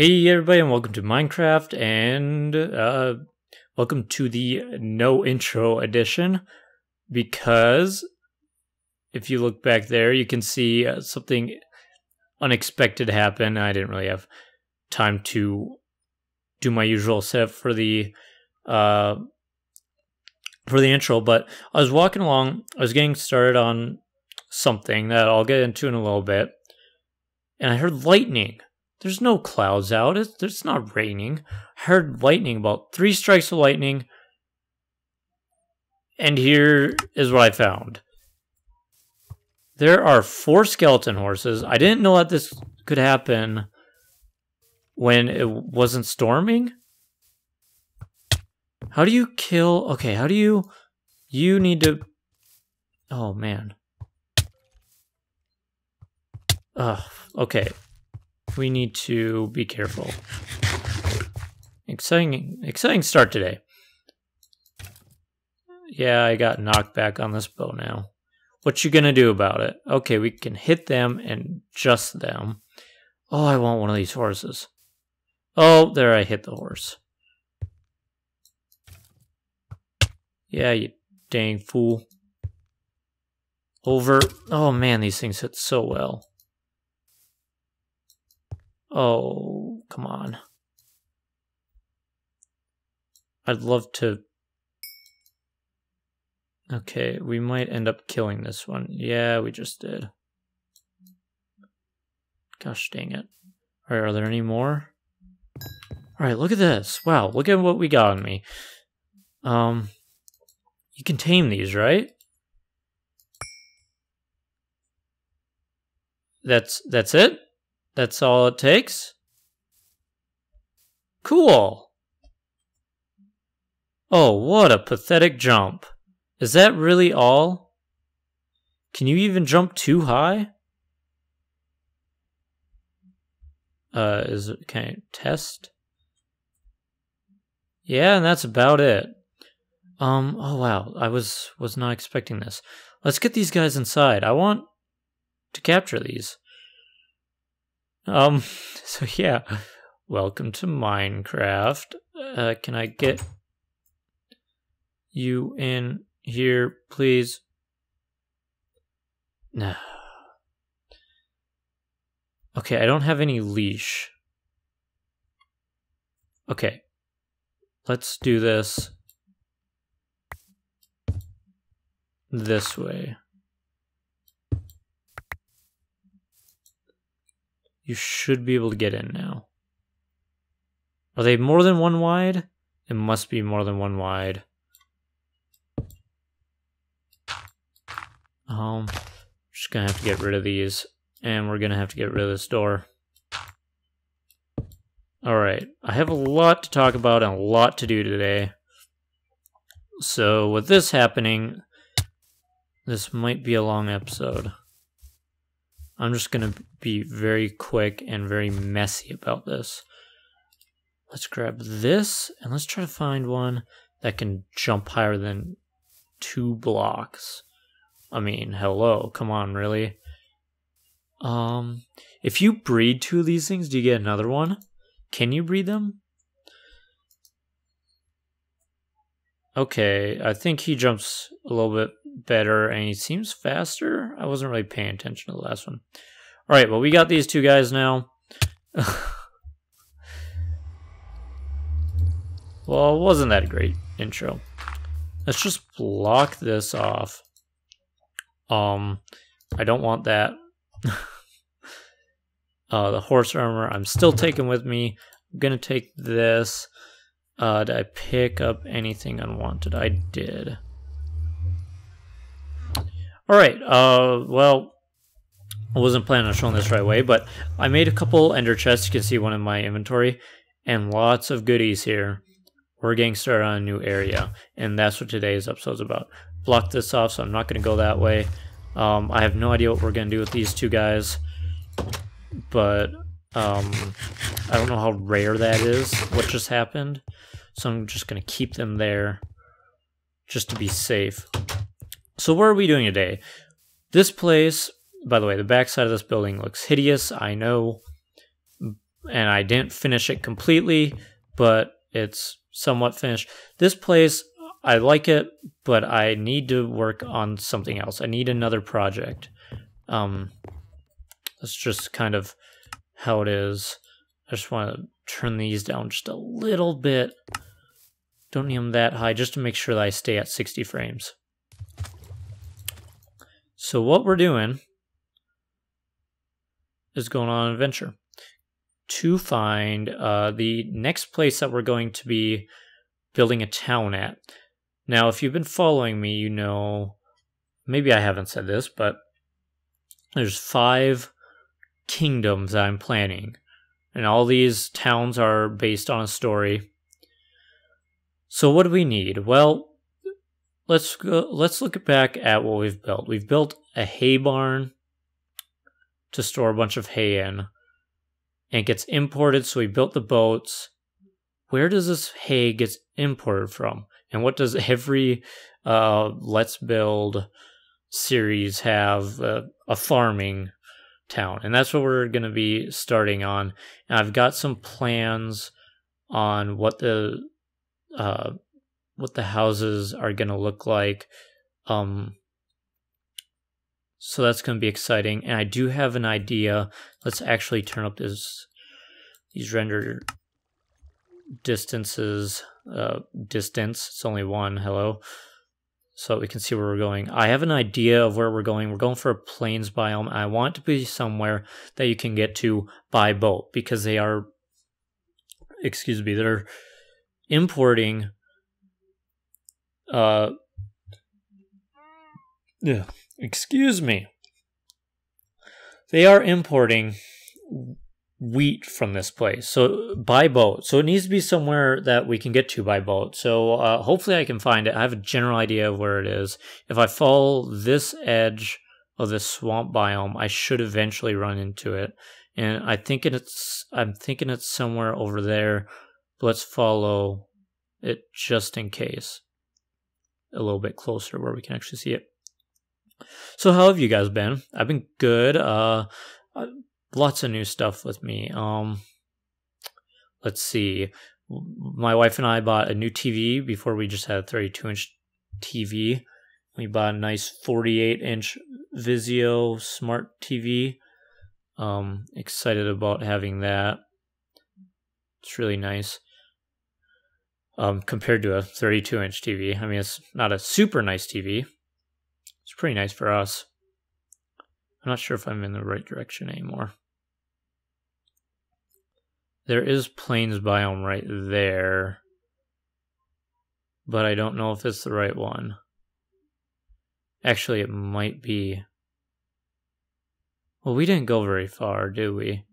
Hey everybody, and welcome to Minecraft, and welcome to the no intro edition, because if you look back there, you can see something unexpected happen. I didn't really have time to do my usual setup for the intro, but I was walking along, I was getting started on something that I'll get into in a little bit, and I heard lightning. There's no clouds out. It's not raining. I heard lightning, about 3 strikes of lightning. And here is what I found. There are 4 skeleton horses. I didn't know that this could happen when it wasn't storming. How do you kill? Okay, how do you... You need to... Oh, man. Ugh, okay. We need to be careful. Exciting start today. Yeah, I got knocked back on this bow now. What you gonna do about it? Okay, we can hit them and just them. Oh, I want one of these horses. Oh, there I hit the horse. Yeah, you dang fool. Over. Oh man, these things hit so well. Oh, come on. I'd love to... Okay, we might end up killing this one. Yeah, we just did. Gosh dang it. Alright, are there any more? Alright, look at this. Wow, look at what we got on me. You can tame these, right? That's it? That's all it takes? Cool. Oh, what a pathetic jump. Is that really all? Can you even jump too high? Can I test? Yeah, and that's about it. Oh wow, I was not expecting this. Let's get these guys inside. I want to capture these. So yeah, welcome to Minecraft. Can I get you in here, please? Nah. Okay, I don't have any leash. Okay, let's do this way. You should be able to get in now. Are they more than 1 wide? It must be more than 1 wide. Just gonna have to get rid of these. And we're gonna have to get rid of this door. Alright, I have a lot to talk about and a lot to do today. So with this happening, this might be a long episode. I'm just gonna be very quick and very messy about this. Let's grab this and let's try to find one that can jump higher than 2 blocks. I mean, hello, come on, really? If you breed 2 of these things, do you get another one? Can you breed them? Okay, I think he jumps a little bit better and he seems faster. I wasn't really paying attention to the last one. All right, well, we got these 2 guys now. Well, wasn't that a great intro? Let's just block this off. I don't want that. The horse armor I'm still taking with me. I'm gonna take this. Did I pick up anything unwanted? I did. Alright, well, I wasn't planning on showing this right away, but I made a couple ender chests. You can see one in my inventory, and lots of goodies here. We're getting started on a new area, and that's what today's episode's about. Block this off, so I'm not going to go that way. I have no idea what we're going to do with these 2 guys, but... I don't know how rare that is, what just happened, so I'm just going to keep them there just to be safe. So what are we doing today? This place, by the way, the backside of this building looks hideous, I know, and I didn't finish it completely, but it's somewhat finished. This place, I like it, but I need to work on something else. I need another project. That's just kind of how it is. I just want to turn these down just a little bit. Don't need them that high, just to make sure that I stay at 60 frames. So what we're doing is going on an adventure to find the next place that we're going to be building a town at. Now, if you've been following me, you know, maybe I haven't said this, but there's 5 kingdoms that I'm planning. And all these towns are based on a story. So what do we need? Well, let's look back at what we've built. We've built a hay barn to store a bunch of hay in. And it gets imported, so we built the boats. Where does this hay get imported from? And what does every Let's Build series have? A farming town. And that's what we're going to be starting on. And I've got some plans on what the houses are going to look like. So that's going to be exciting. And I do have an idea. Let's actually turn up these render distances. Distance, it's only 1, hello. So we can see where we're going. I have an idea of where we're going. We're going for a plains biome. I want to be somewhere that you can get to by boat, because they are, excuse me, they're importing they are importing wheat from this place, so by boat. So it needs to be somewhere that we can get to by boat. So hopefully I can find it. I have a general idea of where it is. If I follow this edge of this swamp biome, I should eventually run into it. And I'm thinking it's somewhere over there. Let's follow it just in case. A little bit closer where we can actually see it. So how have you guys been? I've been good. Lots of new stuff with me. Let's see. My wife and I bought a new TV. Before, we just had a 32-inch TV. We bought a nice 48-inch Vizio smart TV. Excited about having that. It's really nice. Compared to a 32-inch TV. I mean, it's not a super nice TV. It's pretty nice for us. I'm not sure if I'm in the right direction anymore. There is plains biome right there, but I don't know if it's the right one. Actually, it might be. Well, we didn't go very far, did we?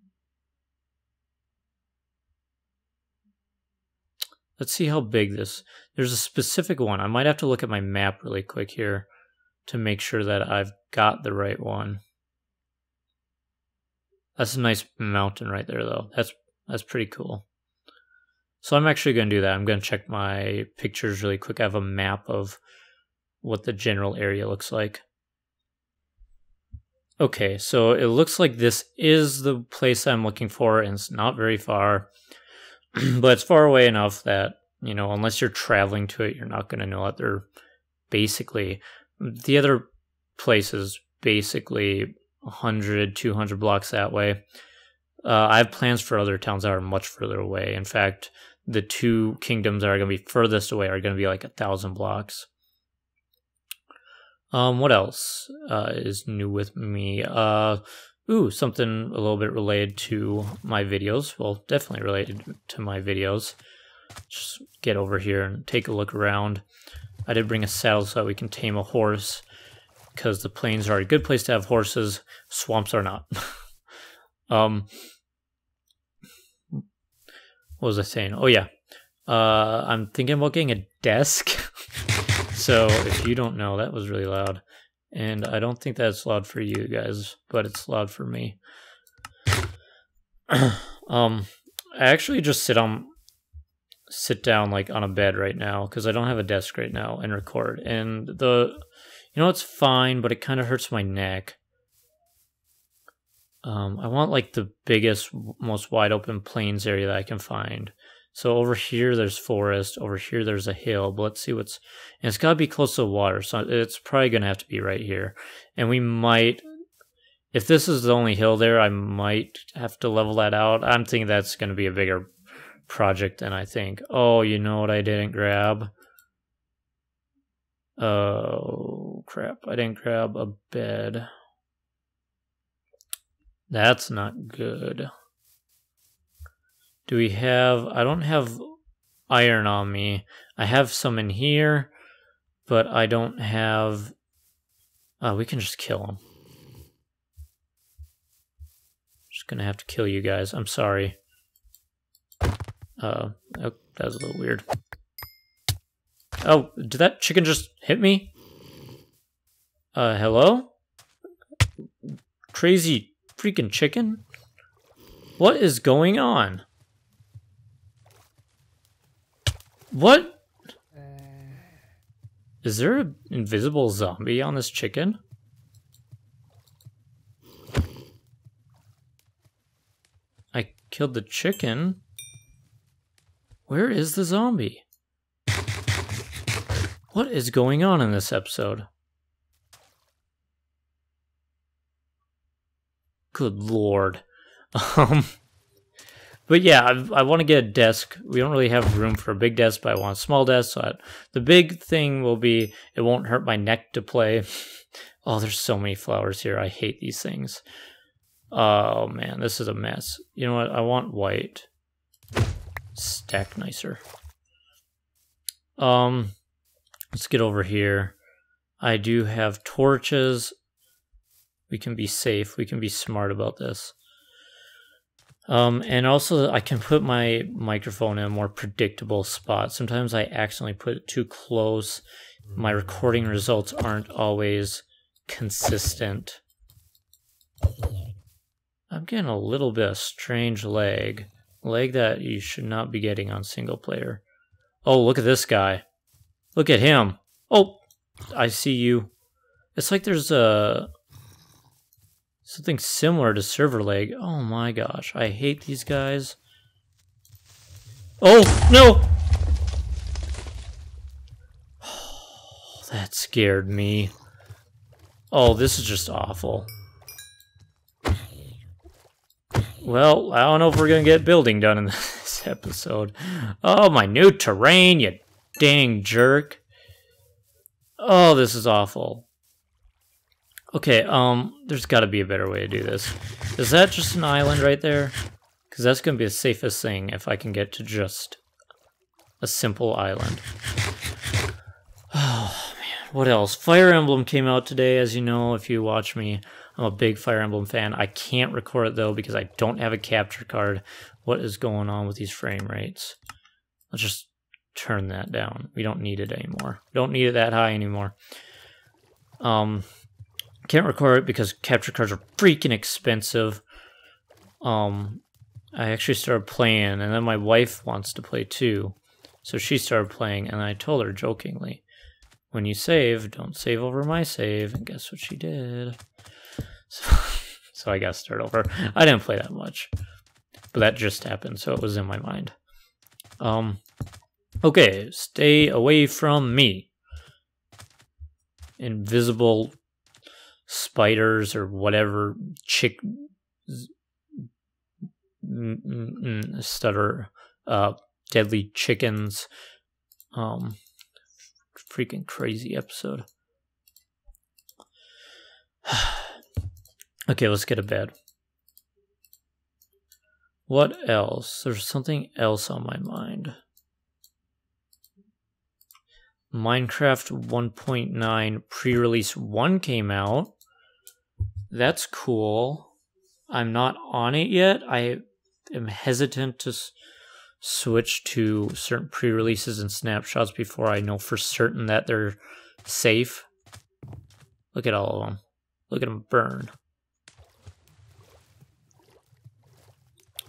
Let's see how big this. There's a specific one. I might have to look at my map really quick here to make sure that I've got the right one. That's a nice mountain right there, though. That's pretty cool. So I'm actually going to do that. I'm going to check my pictures really quick. I have a map of what the general area looks like. Okay, so it looks like this is the place I'm looking for, and it's not very far. But it's far away enough that, you know, unless you're traveling to it, you're not going to know that they're basically... The other place is basically 100, 200 blocks that way. I have plans for other towns that are much further away. In fact, the 2 kingdoms that are going to be furthest away are going to be like 1,000 blocks. What else is new with me? Ooh, something a little bit related to my videos. Well, definitely related to my videos. Just get over here and take a look around. I did bring a saddle so that we can tame a horse, because the plains are a good place to have horses. Swamps are not. What was I saying? Oh yeah, I'm thinking about getting a desk. So if you don't know, that was really loud, and I don't think that's loud for you guys, but it's loud for me. I actually just sit down like on a bed right now, because I don't have a desk right now, and record. And it's fine, but it kind of hurts my neck. I want like the biggest, most wide open plains area that I can find. So over here there's forest, over here there's a hill, but let's see what's... And it's got to be close to the water, so it's probably going to have to be right here. And we might... If this is the only hill there, I might have to level that out. I'm thinking that's going to be a bigger project than I think. Oh, you know what I didn't grab? Oh, crap. I didn't grab a bed. That's not good. Do we have... I don't have iron on me. I have some in here, but I don't have... we can just kill them. Just gonna have to kill you guys. I'm sorry. Oh, that was a little weird. Oh, did that chicken just hit me? Hello? Crazy freaking chicken? What is going on? What? Is there an invisible zombie on this chicken? I killed the chicken. Where is the zombie? What is going on in this episode? Good lord. But yeah, I want to get a desk. We don't really have room for a big desk, but I want a small desk. So the big thing will be it won't hurt my neck to play. Oh, there's so many flowers here. I hate these things. Oh, man, this is a mess. You know what? I want white. Stack nicer. Let's get over here. I do have torches. We can be safe. We can be smart about this. And also I can put my microphone in a more predictable spot. Sometimes I accidentally put it too close. My recording results aren't always consistent. I'm getting a little bit of strange lag. Lag that you should not be getting on single player. Oh, look at this guy. Look at him. Oh, I see you. It's like there's a... something similar to server lag. Oh my gosh, I hate these guys. Oh, no! Oh, that scared me. Oh, this is just awful. Well, I don't know if we're gonna get building done in this episode. Oh, my new terrain, you dang jerk. Oh, this is awful. Okay, there's got to be a better way to do this. Is that just an island right there? Because that's going to be the safest thing if I can get to just a simple island. Oh, man, what else? Fire Emblem came out today, as you know, if you watch me. I'm a big Fire Emblem fan. I can't record it, though, because I don't have a capture card. What is going on with these frame rates? Let's just turn that down. We don't need it anymore. We don't need it that high anymore. Can't record it because capture cards are freaking expensive. I actually started playing, and then my wife wants to play too. So she started playing, and I told her jokingly, when you save, don't save over my save. And guess what she did? So I got to start over. I didn't play that much, but that just happened, so it was in my mind. Okay, stay away from me. Invisible... spiders or whatever chick stutter deadly chickens. Freaking crazy episode. Okay, let's get a bed. What else? There's something else on my mind. Minecraft 1.9 pre-release 1 came out. That's cool. I'm not on it yet. I am hesitant to switch to certain pre-releases and snapshots before I know for certain that they're safe. Look at all of them. Look at them burn.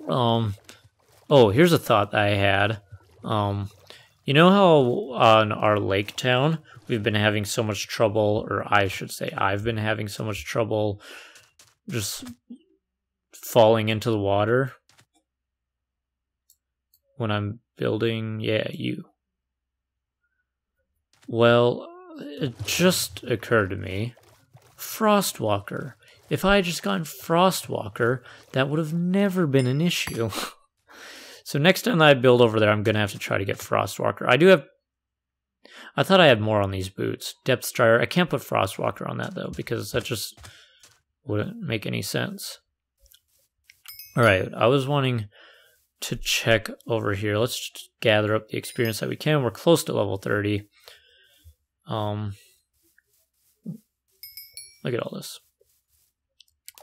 Oh, here's a thought that I had. You know how on our lake town... we've been having so much trouble, or I should say I've been having so much trouble just falling into the water when I'm building. Yeah, you. Well, it just occurred to me. Frostwalker. If I had just gotten Frostwalker, that would have never been an issue. So next time I build over there, I'm going to have to try to get Frostwalker. I do have... I thought I had more on these boots. Depth Strider. I can't put Frostwalker on that, though, because that just wouldn't make any sense. Alright, I was wanting to check over here. Let's gather up the experience that we can. We're close to level 30. Look at all this.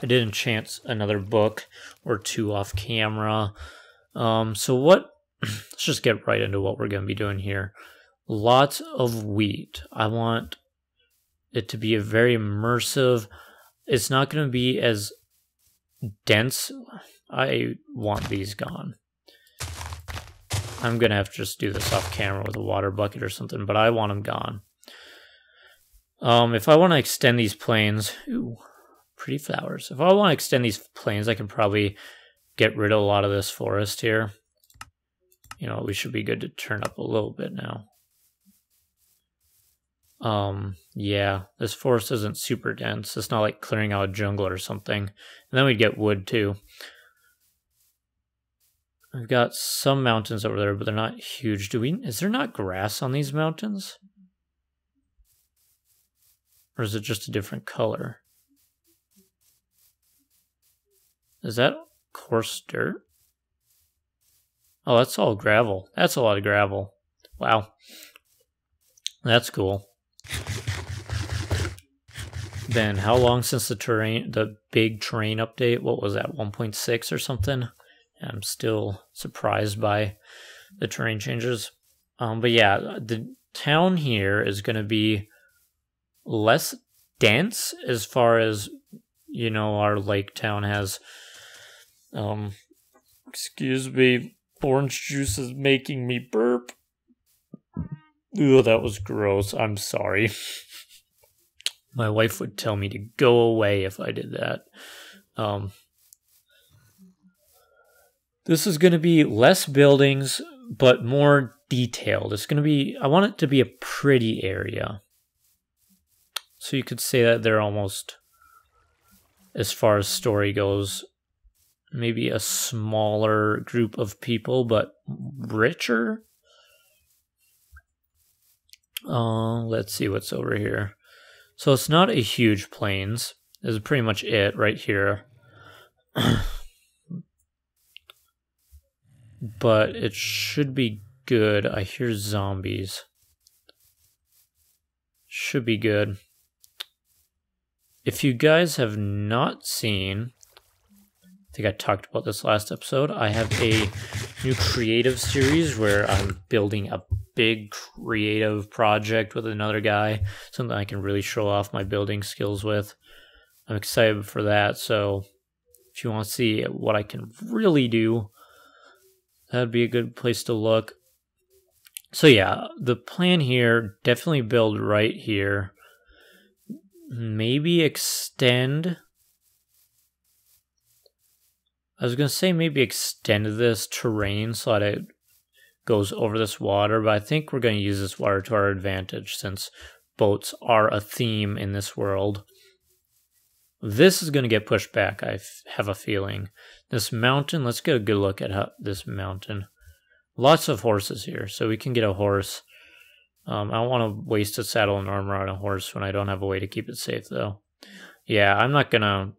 I did enchant another book or two off camera. So what... Let's just get right into what we're going to be doing here. Lots of wheat. I want it to be a very immersive... It's not going to be as dense. I want these gone. I'm going to have to just do this off camera with a water bucket or something, but I want them gone. If I want to extend these planes... Ooh, pretty flowers. If I want to extend these planes, I can probably get rid of a lot of this forest here. You know, we should be good to turn up a little bit now. Yeah, this forest isn't super dense. It's not like clearing out a jungle or something. And then we'd get wood too. I've got some mountains over there, but they're not huge. Is there not grass on these mountains? Or is it just a different color? Is that coarse dirt? Oh, that's all gravel. That's a lot of gravel. Wow. That's cool. Then how long since the big terrain update? What was that, 1.6 or something? I'm still surprised by the terrain changes. But yeah, the town here is going to be less dense as far as, you know, our lake town has. Excuse me. Orange juice is making me burp. Ew, that was gross. I'm sorry. My wife would tell me to go away if I did that. This is going to be less buildings, but more detailed. It's going to be, I want it to be a pretty area. So you could say that they're almost, as far as story goes, maybe a smaller group of people, but richer. Let's see what's over here. So it's not a huge plains. This is pretty much it right here. But it should be good. I hear zombies. Should be good. If you guys have not seen... I think I talked about this last episode. I have a new creative series where I'm building a big creative project with another guy, something I can really show off my building skills with. I'm excited for that, so if you want to see what I can really do, that'd be a good place to look. So yeah, the plan here, definitely build right here. Maybe extend... I was going to say maybe extend this terrain so that it goes over this water, but I think we're going to use this water to our advantage since boats are a theme in this world. This is going to get pushed back, I have a feeling. This mountain, let's get a good look at this mountain. Lots of horses here, so we can get a horse. I don't want to waste a saddle and armor on a horse when I don't have a way to keep it safe, though. Yeah, I'm not going to...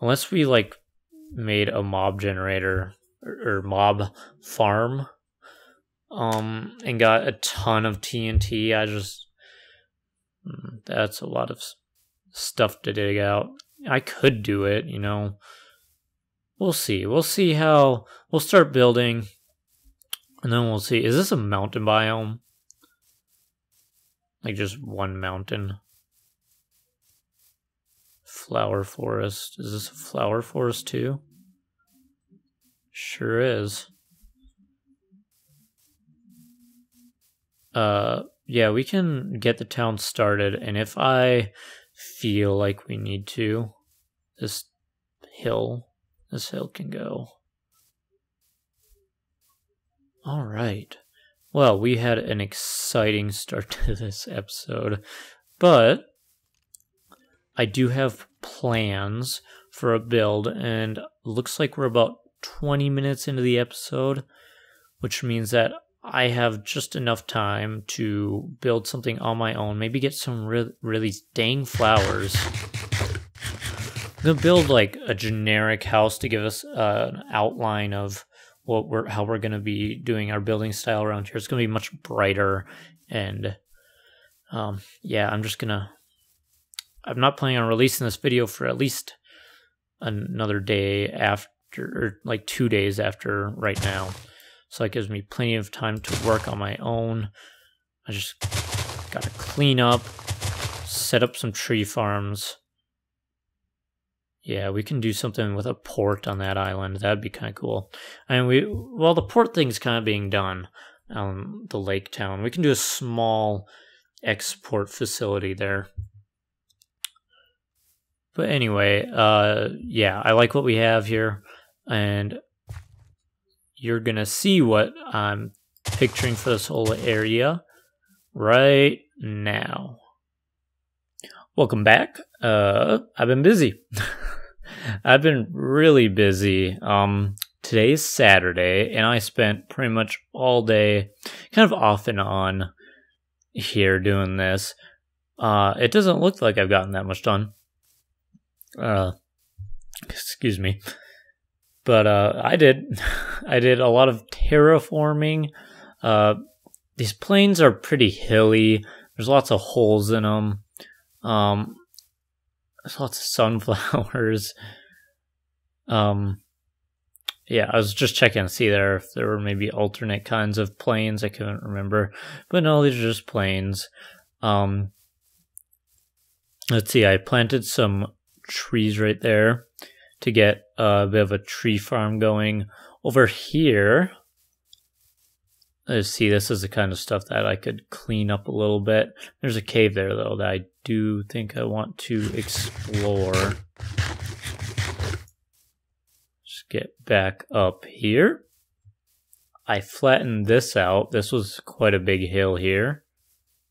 Unless we, like, made a mob generator or mob farm and got a ton of TNT, I just... That's a lot of stuff to dig out. I could do it, you know. We'll see. We'll see how... We'll start building, and then we'll see. Is this a mountain biome? Like, just one mountain? Flower forest. Is this a flower forest too? Sure is. Yeah, we can get the town started, and if I feel like we need to, this hill. This hill can go. All right. Well, we had an exciting start to this episode, but I do have plans for a build, and looks like we're about 20 minutes into the episode, which means that I have just enough time to build something on my own. Maybe get some really dang flowers. I'm gonna build like a generic house to give us an outline of what we're, how we're going to be doing our building style around here. It's going to be much brighter, and yeah, I'm not planning on releasing this video for at least another day after, or like 2 days after right now. So that gives me plenty of time to work on my own. I just got to clean up, set up some tree farms. Yeah, we can do something with a port on that island. That'd be kind of cool. And well, the port thing's kind of being done on the lake town. We can do a small export facility there. But anyway, yeah, I like what we have here. And you're going to see what I'm picturing for this whole area right now. Welcome back. I've been busy. I've been really busy. Today's Saturday, and I spent pretty much all day kind of off and on here doing this. It doesn't look like I've gotten that much done. Excuse me. But I did. I did a lot of terraforming. These plains are pretty hilly. There's lots of holes in them. There's lots of sunflowers. Yeah, I was just checking to see there if there were maybe alternate kinds of plains. I couldn't remember, but no, these are just plains. Let's see. I planted some trees right there to get a bit of a tree farm going over here. Let's see. This is the kind of stuff that I could clean up a little bit. There's a cave there though that I do think I want to explore. Just get back up here. I flattened this out. This was quite a big hill here.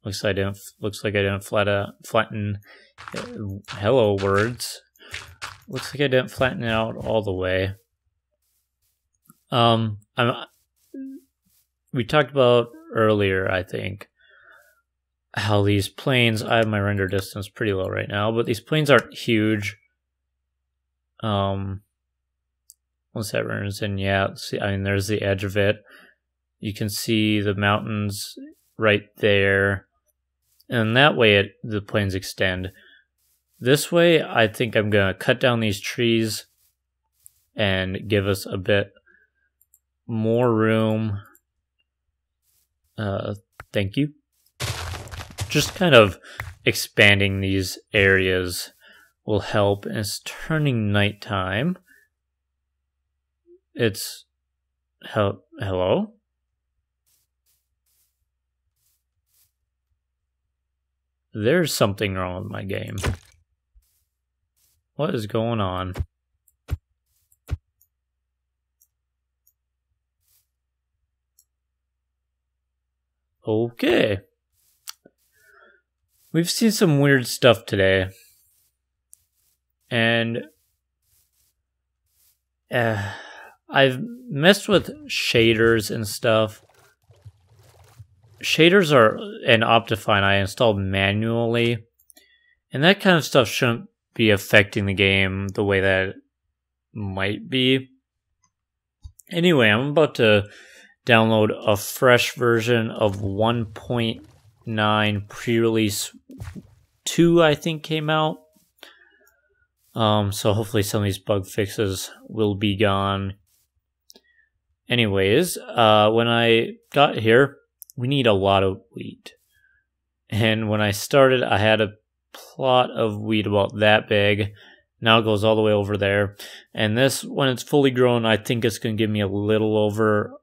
Looks like I didn't flatten. Hello words. Looks like I didn't flatten it out all the way. We talked about earlier, I think, how these planes, I have my render distance pretty low right now, but these planes aren't huge. Once that renders in, yeah, see, I mean, there's the edge of it. You can see the mountains right there. And that way the planes extend. This way, I think I'm going to cut down these trees and give us a bit more room. Thank you. Just kind of expanding these areas will help. And it's turning nighttime. It's hello. There's something wrong with my game. What is going on? Okay. We've seen some weird stuff today. And I've messed with shaders and stuff. Shaders are an Optifine I installed manually. And that kind of stuff shouldn't be affecting the game the way that it might be. Anyway, I'm about to download a fresh version of 1.9 pre-release 2, I think, came out. So hopefully some of these bug fixes will be gone. Anyways, when I got here, we need a lot of wheat. And when I started, I had a plot of wheat about that big. Now it goes all the way over there. And this, when it's fully grown, I think it's going to give me a little over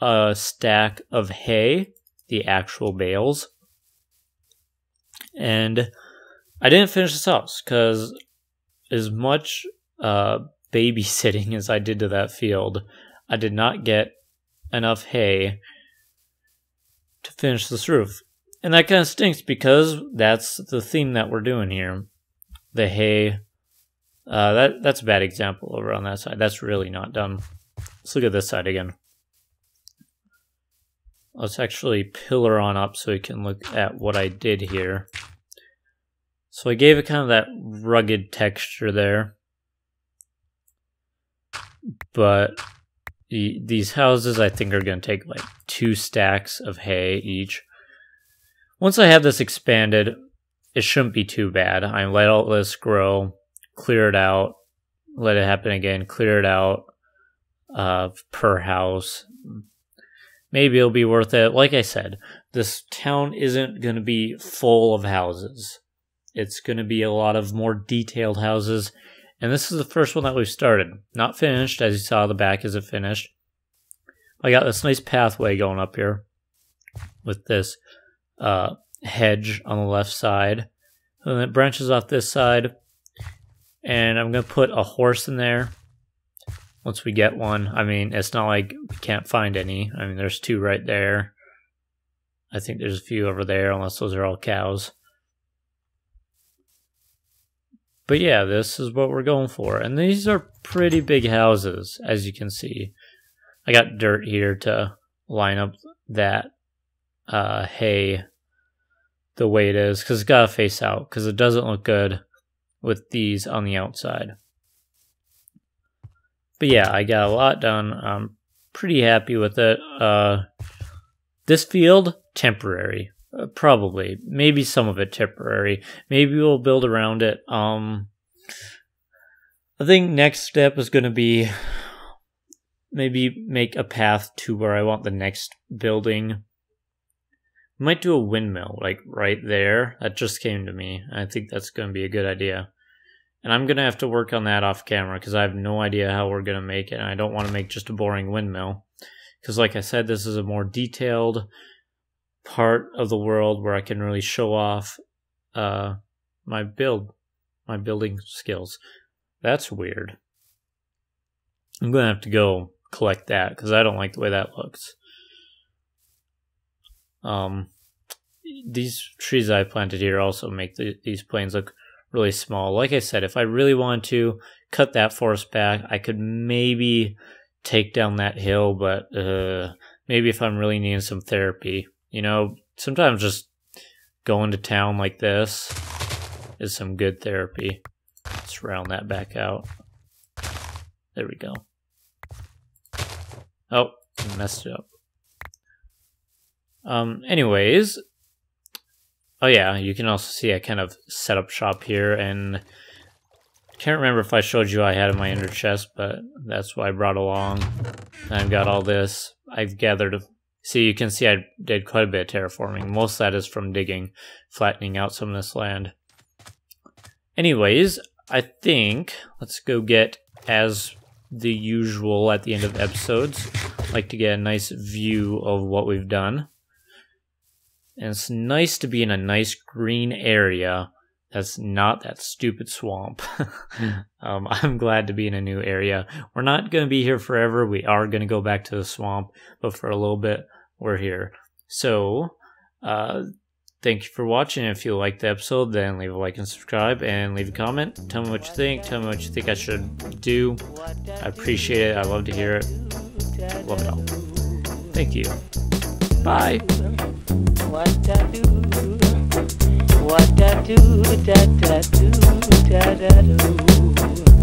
a stack of hay, the actual bales. And I didn't finish this house because as much babysitting as I did to that field. I did not get enough hay to finish this roof. And that kind of stinks because that's the theme that we're doing here. The hay. That's a bad example over on that side. That's really not done. Let's look at this side again. Let's actually pillar on up so we can look at what I did here. So I gave it kind of that rugged texture there. But these houses I think are going to take like 2 stacks of hay each. Once I have this expanded, it shouldn't be too bad. I let all this grow, clear it out, let it happen again, clear it out per house. Maybe it'll be worth it. Like I said, this town isn't going to be full of houses. It's going to be a lot of more detailed houses. And this is the first one that we've started. Not finished, as you saw, the back isn't finished. I got this nice pathway going up here with this hedge on the left side. And it branches off this side. And I'm going to put a horse in there once we get one. I mean, it's not like we can't find any. I mean, there's 2 right there. I think there's a few over there, unless those are all cows. But yeah, this is what we're going for. And these are pretty big houses, as you can see. I got dirt here to line up that hay the way it is, because it's got to face out, because it doesn't look good with these on the outside. But yeah, I got a lot done. I'm pretty happy with it. This field, temporary. Probably. Maybe some of it temporary. Maybe we'll build around it. I think next step is going to be maybe make a path to where I want the next building. Might do a windmill, like right there. That just came to me. I think that's going to be a good idea. And I'm going to have to work on that off camera because I have no idea how we're going to make it. And I don't want to make just a boring windmill. Because like I said, this is a more detailed part of the world where I can really show off my building skills. That's weird. I'm going to have to go collect that because I don't like the way that looks. These trees I planted here also make these plains look really small. Like I said, if I really wanted to cut that forest back, I could maybe take down that hill, but maybe if I'm really needing some therapy. You know, sometimes just going to town like this is some good therapy. Let's round that back out. There we go. Oh, I messed it up. Anyways. Oh yeah, you can also see I kind of set up shop here, and I can't remember if I showed you I had in my inner chest, but that's what I brought along. And I've got all this. I've gathered. See, you can see I did quite a bit of terraforming. Most of that is from digging, flattening out some of this land. Anyways, I think let's go get, as the usual at the end of episodes, I like to get a nice view of what we've done. And it's nice to be in a nice green area that's not that stupid swamp. I'm glad to be in a new area. We're not going to be here forever. We are going to go back to the swamp, but for a little bit, we're here. So, thank you for watching. If you liked the episode, then leave a like and subscribe, and leave a comment. Tell me what you think. Tell me what you think I should do. I appreciate it. I love to hear it. Love it all. Thank you. Bye. What I do, what I do, da da do, da da do.